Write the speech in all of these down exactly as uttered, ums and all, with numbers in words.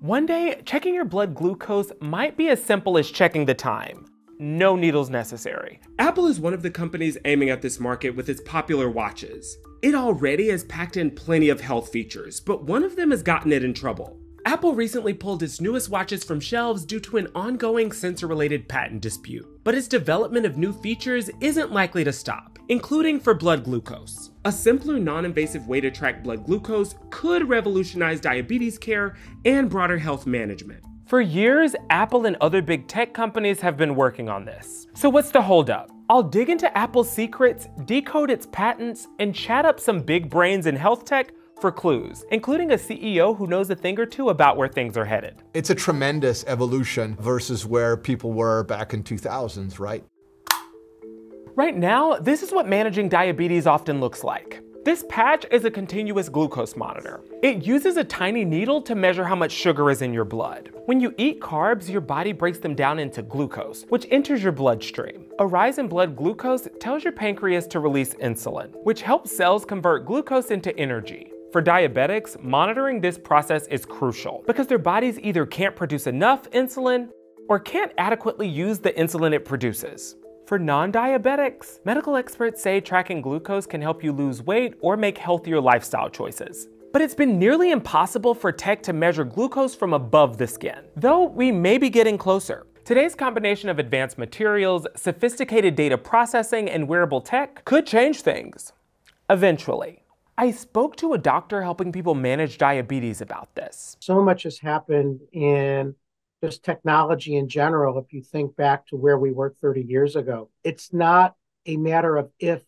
One day, checking your blood glucose might be as simple as checking the time. No needles necessary. Apple is one of the companies aiming at this market with its popular watches. It already has packed in plenty of health features, but one of them has gotten it in trouble. Apple recently pulled its newest watches from shelves due to an ongoing sensor-related patent dispute, but its development of new features isn't likely to stop, including for blood glucose. A simpler, non-invasive way to track blood glucose could revolutionize diabetes care and broader health management. For years, Apple and other big tech companies have been working on this. So what's the holdup? I'll dig into Apple's secrets, decode its patents, and chat up some big brains in health tech for clues, including a C E O who knows a thing or two about where things are headed. It's a tremendous evolution versus where people were back in two thousands, right? Right now, this is what managing diabetes often looks like. This patch is a continuous glucose monitor. It uses a tiny needle to measure how much sugar is in your blood. When you eat carbs, your body breaks them down into glucose, which enters your bloodstream. A rise in blood glucose tells your pancreas to release insulin, which helps cells convert glucose into energy. For diabetics, monitoring this process is crucial because their bodies either can't produce enough insulin or can't adequately use the insulin it produces. For non-diabetics, medical experts say tracking glucose can help you lose weight or make healthier lifestyle choices. But it's been nearly impossible for tech to measure glucose from above the skin, though we may be getting closer. Today's combination of advanced materials, sophisticated data processing, and wearable tech could change things. Eventually. I spoke to a doctor helping people manage diabetes about this. So much has happened in just technology in general, if you think back to where we were thirty years ago. It's not a matter of if,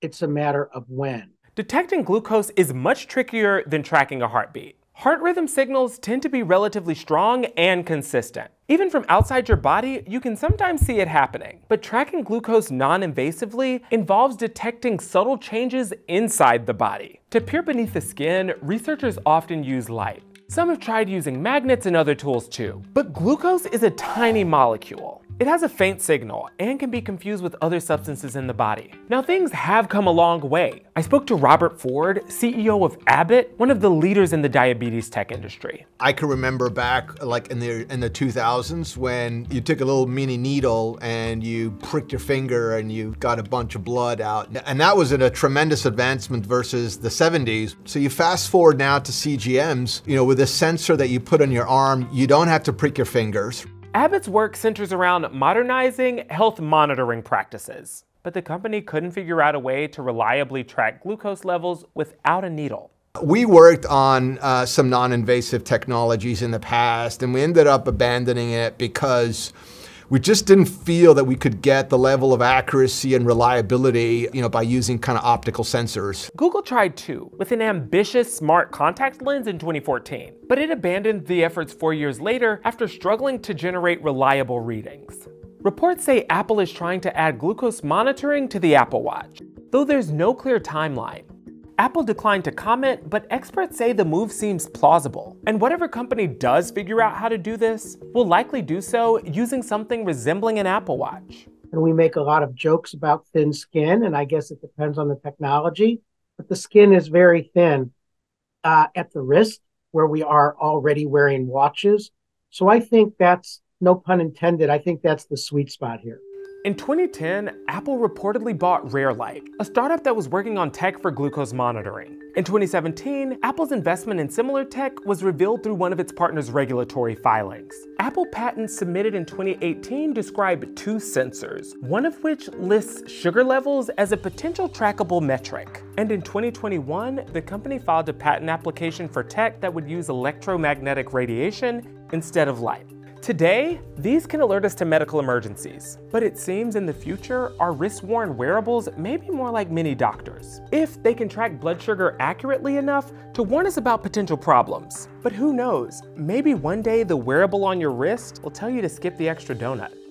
it's a matter of when. Detecting glucose is much trickier than tracking a heartbeat. Heart rhythm signals tend to be relatively strong and consistent. Even from outside your body, you can sometimes see it happening. But tracking glucose non-invasively involves detecting subtle changes inside the body. To peer beneath the skin, researchers often use light. Some have tried using magnets and other tools too. But glucose is a tiny molecule. It has a faint signal and can be confused with other substances in the body. Now things have come a long way. I spoke to Robert Ford, C E O of Abbott, one of the leaders in the diabetes tech industry. I can remember back like in the, in the two thousands when you took a little mini needle and you pricked your finger and you got a bunch of blood out. And that was a tremendous advancement versus the seventies. So you fast forward now to C G Ms, you know, with a sensor that you put on your arm, you don't have to prick your fingers. Abbott's work centers around modernizing health monitoring practices, but the company couldn't figure out a way to reliably track glucose levels without a needle. We worked on uh, some non-invasive technologies in the past, and we ended up abandoning it because we just didn't feel that we could get the level of accuracy and reliability, you know, by using kind of optical sensors. Google tried too, with an ambitious smart contact lens in twenty fourteen. But it abandoned the efforts four years later after struggling to generate reliable readings. Reports say Apple is trying to add glucose monitoring to the Apple Watch, though there's no clear timeline. Apple declined to comment, but experts say the move seems plausible. And whatever company does figure out how to do this will likely do so using something resembling an Apple Watch. And we make a lot of jokes about thin skin, and I guess it depends on the technology, but the skin is very thin uh, at the wrist, where we are already wearing watches. So I think that's, no pun intended, I think that's the sweet spot here. In twenty ten, Apple reportedly bought RareLight, a startup that was working on tech for glucose monitoring. In twenty seventeen, Apple's investment in similar tech was revealed through one of its partner's regulatory filings. Apple patents submitted in twenty eighteen describe two sensors, one of which lists sugar levels as a potential trackable metric. And in twenty twenty-one, the company filed a patent application for tech that would use electromagnetic radiation instead of light. Today, these can alert us to medical emergencies, but it seems in the future, our wrist-worn wearables may be more like mini doctors, if they can track blood sugar accurately enough to warn us about potential problems. But who knows, maybe one day the wearable on your wrist will tell you to skip the extra donut.